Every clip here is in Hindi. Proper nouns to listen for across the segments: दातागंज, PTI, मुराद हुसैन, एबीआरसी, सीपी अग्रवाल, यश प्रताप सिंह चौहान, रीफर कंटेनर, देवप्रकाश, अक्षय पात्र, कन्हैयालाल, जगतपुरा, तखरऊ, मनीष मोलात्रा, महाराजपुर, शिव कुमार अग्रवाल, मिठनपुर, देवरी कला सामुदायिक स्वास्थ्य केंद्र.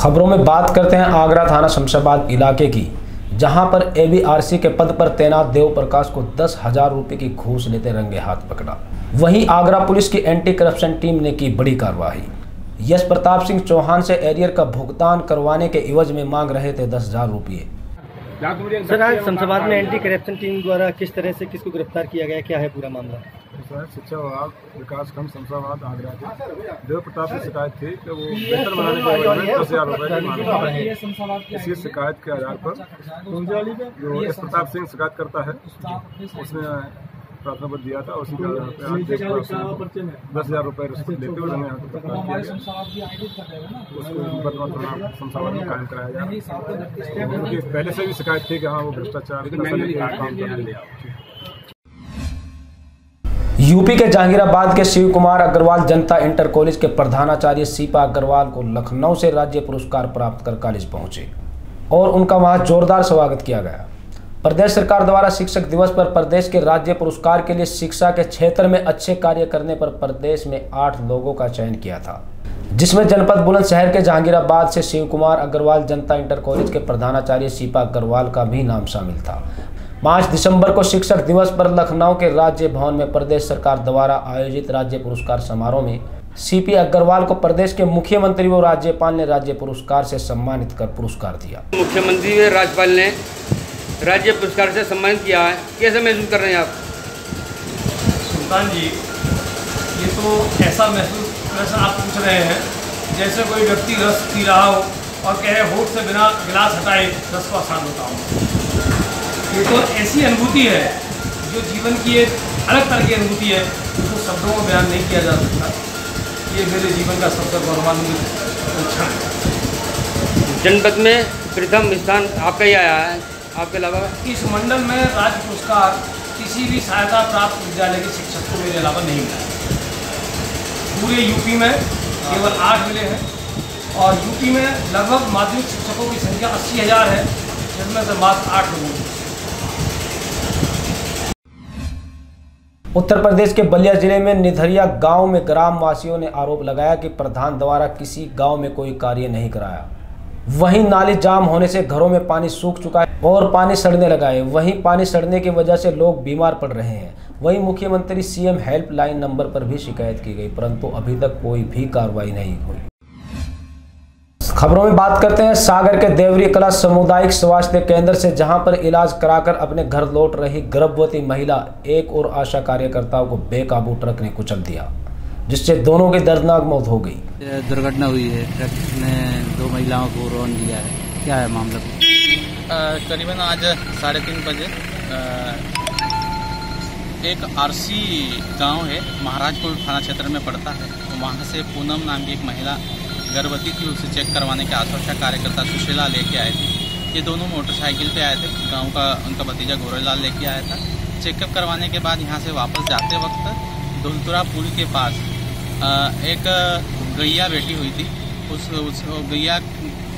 खबरों में बात करते हैं आगरा थाना शमशाबाद इलाके की, जहां पर एबीआरसी के पद पर तैनात देवप्रकाश को 10,000 रुपये की घूस लेते रंगे हाथ पकड़ा। वहीं आगरा पुलिस की एंटी करप्शन टीम ने की बड़ी कार्रवाई। यश प्रताप सिंह चौहान से एरियर का भुगतान करवाने के एवज में मांग रहे थे 10,000 रुपये। सर, आज शमशाबाद में एंटी करप्शन टीम द्वारा किस तरह से किसको गिरफ्तार किया गया, क्या है पूरा मामला? सर, शिक्षा विभाग विकास खंड शमशाबाद आगरा के देव प्रताप की शिकायत थी कि वो बेहतर बनाने के बारे में 10,000 रुपये की मांग रहा है। इसी शिकायत के आधार पर जो यश प्रताप सिंह शिकायत करता है उसने प्रार्थना पत्र दिया था। उसी के आधार पर आज देख उसको 10,000 रुपये रिश्वत लेते हुए हमें शमशाबाद में कायम कराया जाए, क्योंकि पहले से भी शिकायत थी कि हाँ वो भ्रष्टाचार। यूपी के जहांगीराबाद के शिव कुमार अग्रवाल जनता इंटर कॉलेज के प्रधानाचार्य सीपा अग्रवाल को लखनऊ से राज्य पुरस्कार प्राप्त कर कॉलेज पहुंचे और उनका वहां जोरदार स्वागत किया गया। प्रदेश सरकार द्वारा शिक्षक दिवस पर प्रदेश के राज्य पुरस्कार के लिए शिक्षा के क्षेत्र में अच्छे कार्य करने पर प्रदेश में 8 लोगों का चयन किया था, जिसमें जनपद बुलंदशहर के जहांगीराबाद से शिव कुमार अग्रवाल जनता इंटर कॉलेज के प्रधानाचार्य सीपा अग्रवाल का भी नाम शामिल था। 5 दिसंबर को शिक्षक दिवस पर लखनऊ के राज्य भवन में प्रदेश सरकार द्वारा आयोजित राज्य पुरस्कार समारोह में सीपी अग्रवाल को प्रदेश के मुख्यमंत्री व राज्यपाल ने राज्य पुरस्कार से सम्मानित कर पुरस्कार दिया। मुख्यमंत्री व राज्यपाल ने राज्य पुरस्कार से सम्मानित किया है, कैसे महसूस कर रहे हैं आप? सुल्तान जी, ये तो ऐसा महसूस आप पूछ रहे हैं जैसे कोई व्यक्ति रस पी रहा हो और कहे होठ से बिना गिलास हटाए रस को आसान होता हो। ये तो ऐसी अनुभूति है जो जीवन की एक अलग तरह की अनुभूति है, उसको तो शब्दों में बयान नहीं किया जा सकता। ये मेरे जीवन का सबसे गौरवान्वित क्षण है। जनपद में प्रथम स्थान आपका ही आया है, आपके अलावा इस मंडल में राज्य पुरस्कार किसी भी सहायता प्राप्त विद्यालय के शिक्षक को मेरे अलावा नहीं मिला है। पूरे यूपी में केवल 8 मिले हैं और यूपी में लगभग माध्यमिक शिक्षकों की संख्या 80,000 है, जिनमें से मात्र 8 लोगों। उत्तर प्रदेश के बलिया जिले में निधरिया गांव में ग्रामवासियों ने आरोप लगाया कि प्रधान द्वारा किसी गांव में कोई कार्य नहीं कराया। वहीं नाली जाम होने से घरों में पानी सूख चुका है और पानी सड़ने लगा है। वहीं पानी सड़ने की वजह से लोग बीमार पड़ रहे हैं। वहीं मुख्यमंत्री सीएम हेल्पलाइन नंबर पर भी शिकायत की गई, परंतु अभी तक कोई भी कार्रवाई नहीं हुई। खबरों में बात करते हैं सागर के देवरी कला सामुदायिक स्वास्थ्य केंद्र से, जहां पर इलाज कराकर अपने घर लौट रही गर्भवती महिला एक और आशा कार्यकर्ताओं को बेकाबू ट्रक ने कुचल दिया, जिससे दोनों की दर्दनाक मौत हो गई। दुर्घटना हुई है, ट्रक ने 2 महिलाओं को रोन दिया है। क्या है मामला? करीबन आज 3:30 बजे एक आरसी गाँव है, महाराजपुर थाना क्षेत्र में पड़ता है। वहाँ से पूनम नाम की एक महिला गर्भवती थी, उसे चेक करवाने के आशा कार्यकर्ता सुशीला लेके आए थे। ये दोनों मोटरसाइकिल पे आए थे, गांव का उनका भतीजा गोरेलाल लेके आया था। चेकअप करवाने के बाद यहाँ से वापस जाते वक्त धुलतुरा पुल के पास एक गैया बैठी हुई थी। उस गैया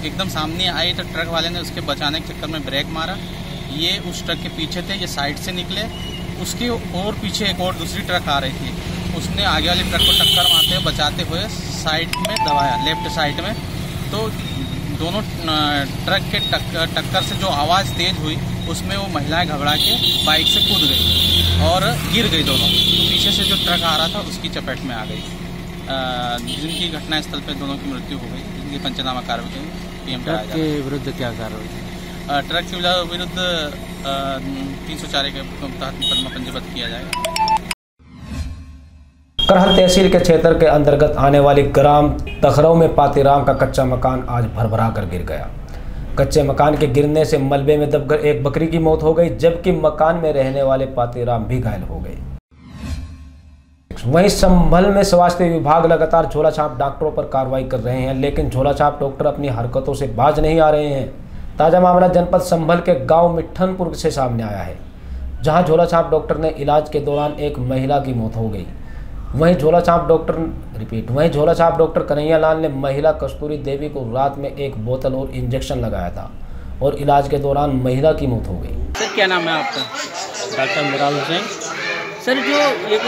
एकदम सामने आई तो ट्रक वाले ने उसके बचाने के चक्कर में ब्रेक मारा। ये उस ट्रक के पीछे थे, ये साइड से निकले, उसके और पीछे एक और दूसरी ट्रक आ रही थी। उसने आगे वाले ट्रक को टक्कर मारते हुए बचाते हुए साइड में दबाया, लेफ्ट साइड में। तो दोनों ट्रक के टक्कर से जो आवाज़ तेज हुई उसमें वो महिलाएं घबरा के बाइक से कूद गई और गिर गई दोनों। तो पीछे से जो ट्रक आ रहा था उसकी चपेट में आ गई, जिनकी घटनास्थल पर दोनों की मृत्यु हो गई, जिनकी पंचनामा कार्रवाई पीएम के विरुद्ध क्या कार्रवाई? ट्रक के विरुद्ध 304 के तहत मुकदमा पंजीबद्ध किया जाएगा। करहल तहसील के क्षेत्र के अंतर्गत आने वाली ग्राम तखरऊ में पातीराम का कच्चा मकान आज भरभरा कर गिर गया। कच्चे मकान के गिरने से मलबे में दबकर एक बकरी की मौत हो गई, जबकि मकान में रहने वाले पातीराम भी घायल हो गए। वहीं संभल में स्वास्थ्य विभाग लगातार झोलाछाप डॉक्टरों पर कार्रवाई कर रहे हैं, लेकिन झोलाछाप डॉक्टर अपनी हरकतों से बाज नहीं आ रहे हैं। ताजा मामला जनपद संभल के गाँव मिठनपुर से सामने आया है, जहाँ झोलाछाप डॉक्टर ने इलाज के दौरान एक महिला की मौत हो गई। वहीं झोलाछाप डॉक्टर कन्हैयालाल ने महिला कस्तूरी देवी को रात में एक बोतल और इंजेक्शन लगाया था और इलाज के दौरान महिला की मौत हो गई। सर, क्या नाम है आपका? डॉक्टर मुराद हुसैन। सर, जो एक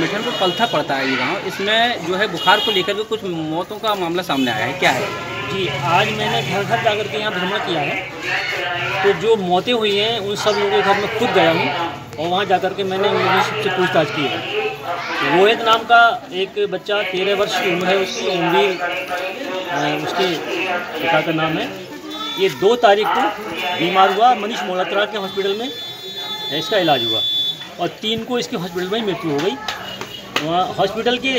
मिठनपुर पलथा पड़ता है ये गाँव, इसमें जो है बुखार को लेकर भी कुछ मौतों का मामला सामने आया है, क्या है? जी आज मैंने घर घर जाकर के यहाँ भ्रमण किया है, तो जो मौतें हुई हैं उन सब लोगों के घर में खुद गया हूँ और वहाँ जाकर के मैंने उन लोगों से पूछताछ की है। रोहित नाम का एक बच्चा 13 वर्ष की उम्र है उसकी, उम्मीद उसके पिता का नाम है। ये 2 तारीख को बीमार हुआ, मनीष मोलात्रा के हॉस्पिटल में इसका इलाज हुआ और 3 को इसके हॉस्पिटल में मृत्यु हो गई। वहाँ हॉस्पिटल के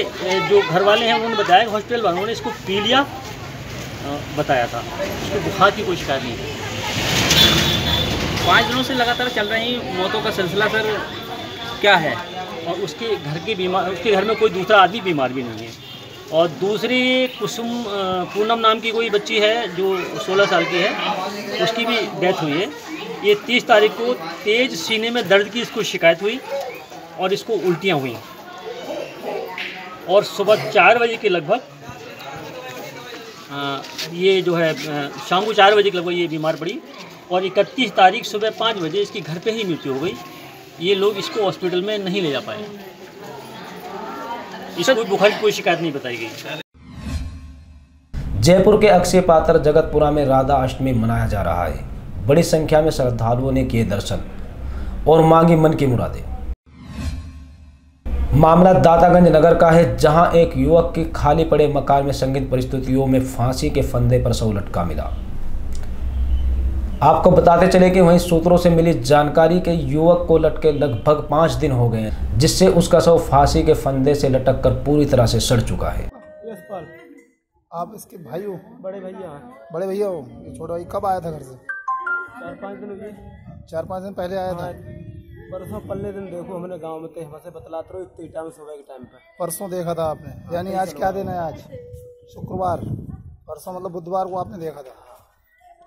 जो घर वाले हैं उन्होंने बताया कि हॉस्पिटल वालों ने इसको पीलिया बताया था, इसको बुखार की कोई शिकायत नहीं है। 5 दिनों से लगातार चल रही मौतों का सिलसिला सर क्या है? और उसके घर के बीमार, उसके घर में कोई दूसरा आदमी बीमार भी नहीं है। और दूसरी कुसुम पूनम नाम की कोई बच्ची है जो 16 साल की है, उसकी भी डेथ हुई है। ये 30 तारीख को तेज सीने में दर्द की इसको शिकायत हुई और इसको उल्टियाँ हुई और सुबह 4 बजे के लगभग ये जो है शाम को 4 बजे के लगभग ये बीमार पड़ी और 31 तारीख सुबह 5 बजे इसकी घर पे ही मृत्यु हो गई। ये लोग इसको हॉस्पिटल में नहीं ले जा पाए, इसको बुखार की कोई शिकायत नहीं बताई गई। जयपुर के अक्षय पात्र जगतपुरा में राधा अष्टमी मनाया जा रहा है। बड़ी संख्या में श्रद्धालुओं ने किए दर्शन और मांगी मन की मुरादें। मामला दातागंज नगर का है, जहां एक युवक के खाली पड़े मकान में संगीन परिस्थितियों में फांसी के फंदे पर शव लटका मिला। आपको बताते चले कि वहीं सूत्रों से मिली जानकारी के युवक को लटके लगभग 5 दिन हो गए हैं, जिससे उसका शव फांसी के फंदे से लटककर पूरी तरह से सड़ चुका है। आप इसके भाई हो? बड़े भैया हो। छोटा भाई कब आया था घर से? 4-5 दिन पहले आया था। परसों पल्ले दिन देखो हमने गांव में थे, हमसे बतलाते रहो इतने टाइम सुबह के टाइम पे परसों देखा था आपने। यानी आज क्या दिन है? आज शुक्रवार, परसों मतलब बुधवार को आपने देखा था।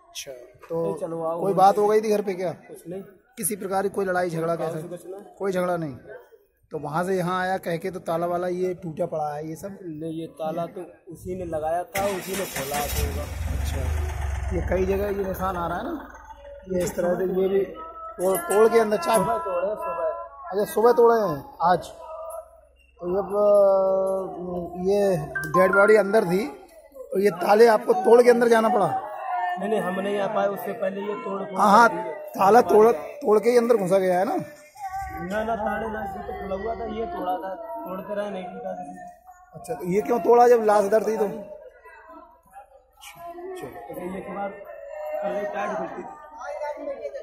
अच्छा, तो चलो आओ, कोई बात हो गई थी घर पे क्या? कुछ नहीं, किसी प्रकार की कोई लड़ाई झगड़ा? कैसे कोई झगड़ा नहीं? तो वहाँ से यहाँ आया कह के तो ताला वाला ये टूटा पड़ा है, ये सब नहीं, ये ताला तो उसी ने लगाया था, उसी ने खोला होगा। अच्छा, ये कई जगह ये निशान आ रहा है ना, ये इस तरह से ये भी तोड़ के अंदर चार तोड़े सुबह। अच्छा, सुबह तोड़े हैं आज? जब ये डेड बॉडी अंदर थी और ये ताले आपको तोड़ के अंदर जाना पड़ा? नहीं, हम नहीं आ पाए, उससे पहले ये तोड़। हाँ, ताला तोड़ के ही अंदर घुसा गया है ना? ना ताले ना तो खुला हुआ था, ये तोड़ा था, तोड़ कर आए नहीं। अच्छा, तो ये क्यों तोड़ा जब लाश दर्द थी? तो चलो, ये